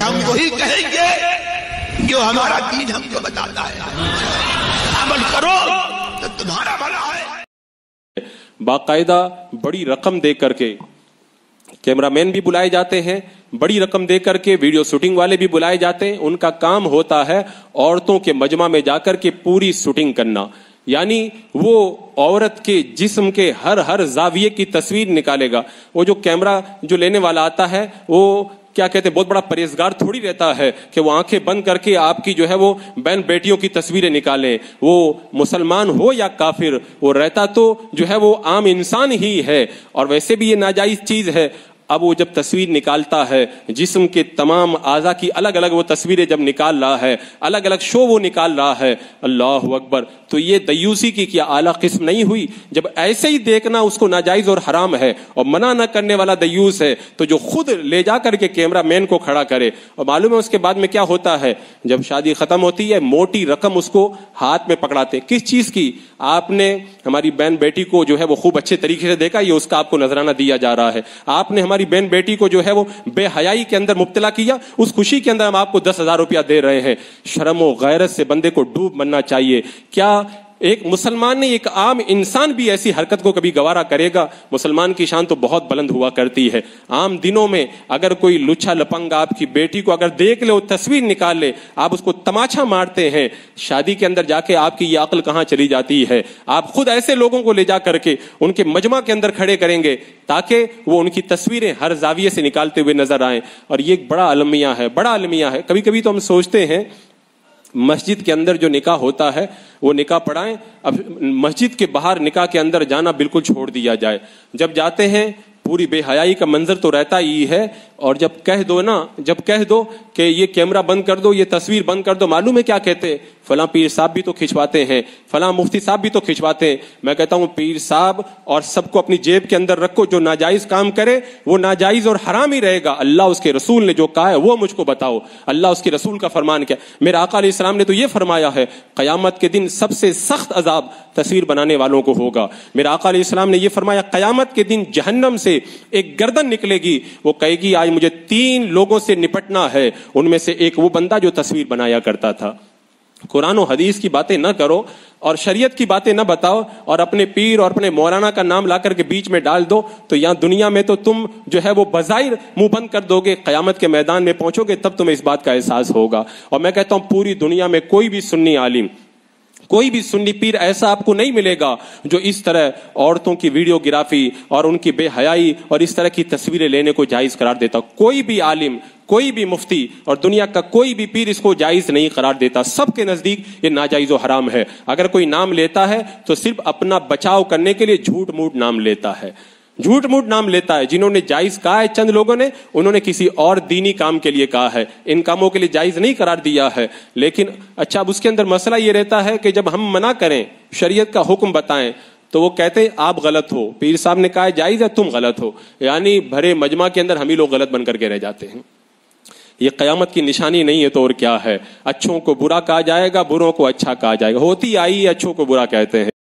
हम वही कहेंगे जो हमारा दीन हमको बताता है। अमल करो तो तुम्हारा भला है। बाकायदा बड़ी रकम दे करके कैमरामैन भी बुलाए जाते हैं, बड़ी रकम दे करके वीडियो शूटिंग वाले भी बुलाए जाते हैं। उनका काम होता है औरतों के मजमा में जाकर के पूरी शूटिंग करना, यानी वो औरत के जिस्म के हर जाविये की तस्वीर निकालेगा। वो जो कैमरा जो लेने वाला आता है वो क्या कहते हैं, बहुत बड़ा परहेजगार थोड़ी रहता है कि वो आंखें बंद करके आपकी जो है वो बहन बेटियों की तस्वीरें निकालें। वो मुसलमान हो या काफिर, वो रहता तो जो है वो आम इंसान ही है, और वैसे भी ये नाजायज चीज है। अब वो जब तस्वीर निकालता है जिस्म के तमाम आज़ा की अलग अलग वो तस्वीरें जब निकाल रहा है, अलग अलग शो वो निकाल रहा है, अल्लाह अकबर, तो ये दयूसी की क्या आला किस्म नहीं हुई? जब ऐसे ही देखना उसको नाजायज और हराम है और मना न करने वाला दयूस है, तो जो खुद ले जा करके कैमरा मैन को खड़ा करे। और मालूम है उसके बाद में क्या होता है, जब शादी खत्म होती है मोटी रकम उसको हाथ में पकड़ाते। किस चीज की? आपने हमारी बहन बेटी को जो है वो खूब अच्छे तरीके से देखा, ये उसका आपको नजराना दिया जा रहा है। आपने हमारी बहन बेटी को जो है वो बेहयाई के अंदर मुब्तला किया, उस खुशी के अंदर हम आपको 10,000 रुपया दे रहे हैं। शर्म और गैरत से बंदे को डूब बनना चाहिए। क्या एक मुसलमान ने, एक आम इंसान भी ऐसी हरकत को कभी गवारा करेगा? मुसलमान की शान तो बहुत बुलंद हुआ करती है। आम दिनों में अगर कोई लुच्छा लपंगा आपकी बेटी को अगर देख ले, वो तस्वीर निकाल ले, आप उसको तमाचा मारते हैं। शादी के अंदर जाके आपकी ये अक्ल कहाँ चली जाती है? आप खुद ऐसे लोगों को ले जा करके उनके मजमा के अंदर खड़े करेंगे ताकि वो उनकी तस्वीरें हर जाविये से निकालते हुए नजर आए। और ये एक बड़ा अलमिया है, बड़ा अलमिया है। कभी कभी तो हम सोचते हैं मस्जिद के अंदर जो निकाह होता है वो निकाह पढ़ाएं, अब मस्जिद के बाहर निकाह के अंदर जाना बिल्कुल छोड़ दिया जाए। जब जाते हैं पूरी बेहयाई का मंजर तो रहता ही है, और जब कह दो कि ये कैमरा बंद कर दो, ये तस्वीर बंद कर दो, मालूम है क्या कहते? फलां पीर साहब भी तो खिंचवाते हैं, फलां मुफ्ती साहब भी तो खिंचवाते हैं। मैं कहता हूं पीर साहब और सबको अपनी जेब के अंदर रखो, जो नाजायज काम करे वो नाजायज और हराम ही रहेगा। अल्लाह उसके रसूल ने जो कहा है वो मुझको बताओ, अल्लाह उसके रसूल का फरमान क्या? मेरे आका अलैहिस्सलाम ने तो ये फरमाया है कयामत के दिन सबसे सख्त अजाब तस्वीर बनाने वालों को होगा। मेरे आका अलैहिस्सलाम ने यह फरमाया कयामत के दिन जहन्नम से एक गर्दन निकलेगी, वो कहेगी आज मुझे 3 लोगों से निपटना है, उनमें से एक वो बंदा जो तस्वीर बनाया करता था। कुरान और हदीस की बातें ना करो और शरीयत की बातें ना बताओ और अपने पीर और अपने मौलाना का नाम ला करके बीच में डाल दो, तो यहाँ दुनिया में तो तुम जो है वो बज़ाहिर मुंह बंद कर दोगे, कयामत के मैदान में पहुंचोगे तब तुम्हें इस बात का एहसास होगा। और मैं कहता हूं पूरी दुनिया में कोई भी सुन्नी आलिम, कोई भी सुन्नी पीर ऐसा आपको नहीं मिलेगा जो इस तरह औरतों की वीडियोग्राफी और उनकी बेहयाई और इस तरह की तस्वीरें लेने को जायज करार देता। कोई भी आलिम, कोई भी मुफ्ती और दुनिया का कोई भी पीर इसको जायज नहीं करार देता। सबके नजदीक ये नाजायज और हराम है। अगर कोई नाम लेता है तो सिर्फ अपना बचाव करने के लिए झूठ मूठ नाम लेता है, झूठ मूठ नाम लेता है। जिन्होंने जायज कहा है चंद लोगों ने, उन्होंने किसी और दीनी काम के लिए कहा है, इन कामों के लिए जायज नहीं करार दिया है। लेकिन अच्छा, अब उसके अंदर मसला ये रहता है कि जब हम मना करें, शरीयत का हुक्म बताएं, तो वो कहते हैं आप गलत हो, पीर साहब ने कहा है जायज है, तुम गलत हो, यानी भरे मजमा के अंदर हम ही लोग गलत बन करके रह जाते हैं। ये क़यामत की निशानी नहीं है तो और क्या है? अच्छों को बुरा कहा जाएगा, बुरों को अच्छा कहा जाएगा। होती आई, अच्छों को बुरा कहते हैं।